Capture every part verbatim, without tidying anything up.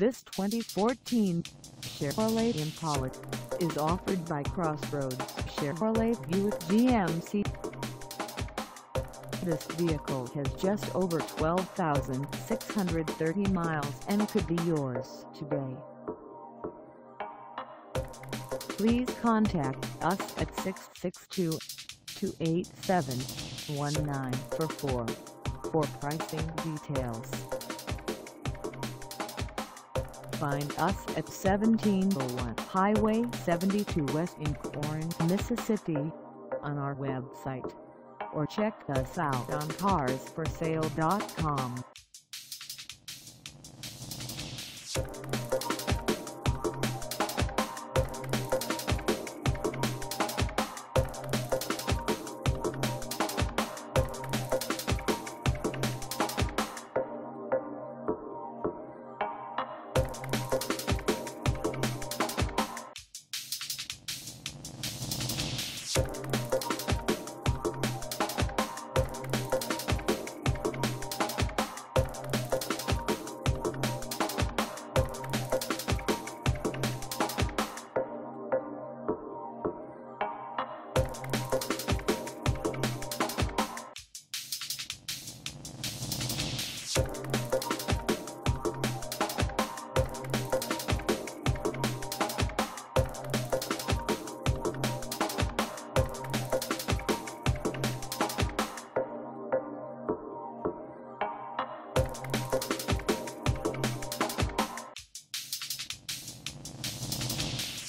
This twenty fourteen Chevrolet Impala is offered by Crossroads Chevrolet Buick G M C. This vehicle has just over twelve thousand six hundred thirty miles and could be yours today. Please contact us at six six two, two eight seven, one nine four four for pricing details. Find us at seventeen oh one Highway seventy-two West in Corinth, Mississippi, on our website, or check us out on cars for sale dot com.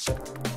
We'll be right back.